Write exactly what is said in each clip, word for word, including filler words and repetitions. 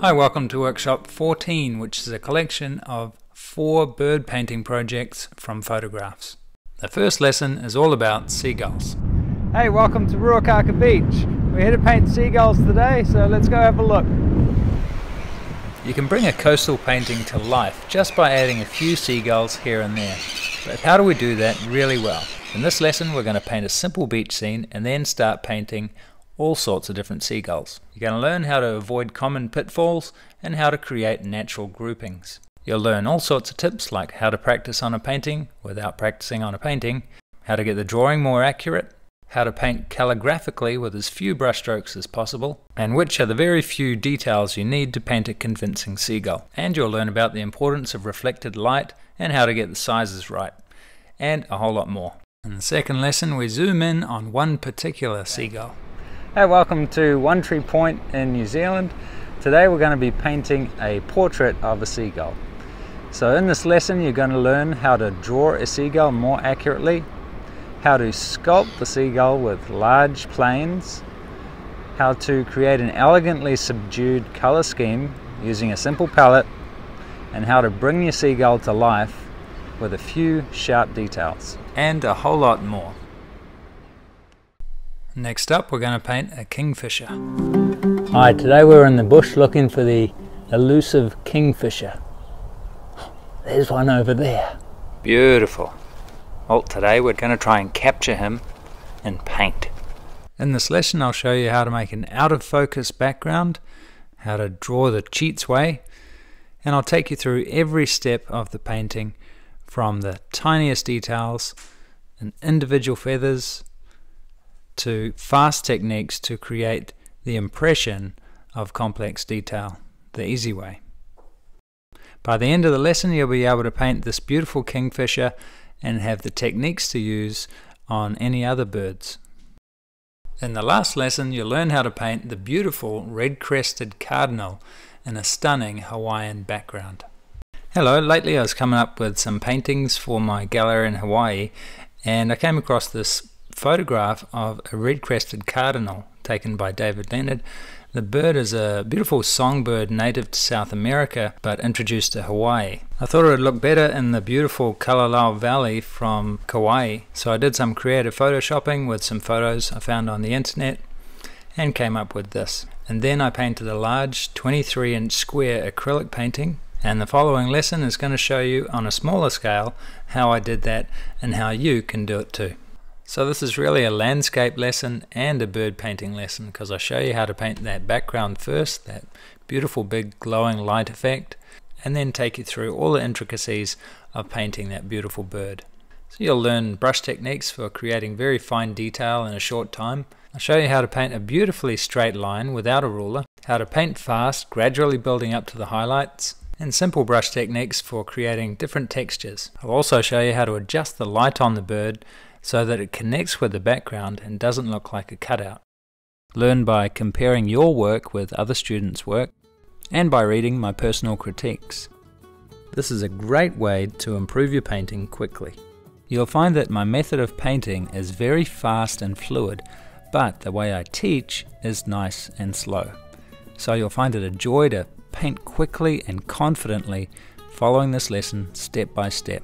Hi, welcome to workshop fourteen, which is a collection of four bird painting projects from photographs. The first lesson is all about seagulls. Hey, welcome to Ruakaka Beach. We're here to paint seagulls today, so let's go have a look. You can bring a coastal painting to life just by adding a few seagulls here and there. But how do we do that really well? In this lesson we're going to paint a simple beach scene and then start painting all sorts of different seagulls. You're going to learn how to avoid common pitfalls and how to create natural groupings. You'll learn all sorts of tips like how to practice on a painting without practicing on a painting, how to get the drawing more accurate, how to paint calligraphically with as few brushstrokes as possible, and which are the very few details you need to paint a convincing seagull. And you'll learn about the importance of reflected light and how to get the sizes right, and a whole lot more. In the second lesson we zoom in on one particular seagull. Hey, welcome to One Tree Point in New Zealand. Today we're going to be painting a portrait of a seagull. So in this lesson you're going to learn how to draw a seagull more accurately, how to sculpt the seagull with large planes, how to create an elegantly subdued color scheme using a simple palette, and how to bring your seagull to life with a few sharp details. And a whole lot more. Next up we're going to paint a kingfisher. Hi, today we're in the bush looking for the elusive kingfisher. There's one over there. Beautiful. Well, today we're going to try and capture him in paint. In this lesson I'll show you how to make an out of focus background, how to draw the cheats way, and I'll take you through every step of the painting from the tiniest details and individual feathers to fast techniques to create the impression of complex detail, the easy way. By the end of the lesson you'll be able to paint this beautiful kingfisher and have the techniques to use on any other birds. In the last lesson you'll learn how to paint the beautiful red-crested cardinal in a stunning Hawaiian background. Hello, lately I was coming up with some paintings for my gallery in Hawaii, and I came across this photograph of a red-crested cardinal taken by David Leonard. The bird is a beautiful songbird native to South America but introduced to Hawaii. I thought it would look better in the beautiful Kalalau Valley from Kauai, so I did some creative photoshopping with some photos I found on the internet and came up with this. And then I painted a large twenty-three inch square acrylic painting, and the following lesson is going to show you on a smaller scale how I did that and how you can do it too. So this is really a landscape lesson and a bird painting lesson, because I show you how to paint that background first, that beautiful big glowing light effect, and then take you through all the intricacies of painting that beautiful bird. So you'll learn brush techniques for creating very fine detail in a short time. I'll show you how to paint a beautifully straight line without a ruler, how to paint fast, gradually building up to the highlights, and simple brush techniques for creating different textures. I'll also show you how to adjust the light on the bird so that it connects with the background and doesn't look like a cutout. Learn by comparing your work with other students' work and by reading my personal critiques. This is a great way to improve your painting quickly. You'll find that my method of painting is very fast and fluid, but the way I teach is nice and slow. So you'll find it a joy to paint quickly and confidently following this lesson step by step,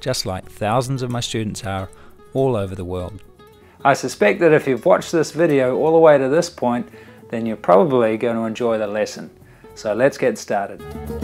just like thousands of my students are all over the world. I suspect that if you've watched this video all the way to this point, then you're probably going to enjoy the lesson. So let's get started.